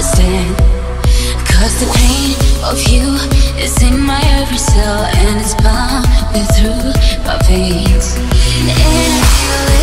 understand, 'cause the pain of you is in my every cell, and it's pumping through my veins. And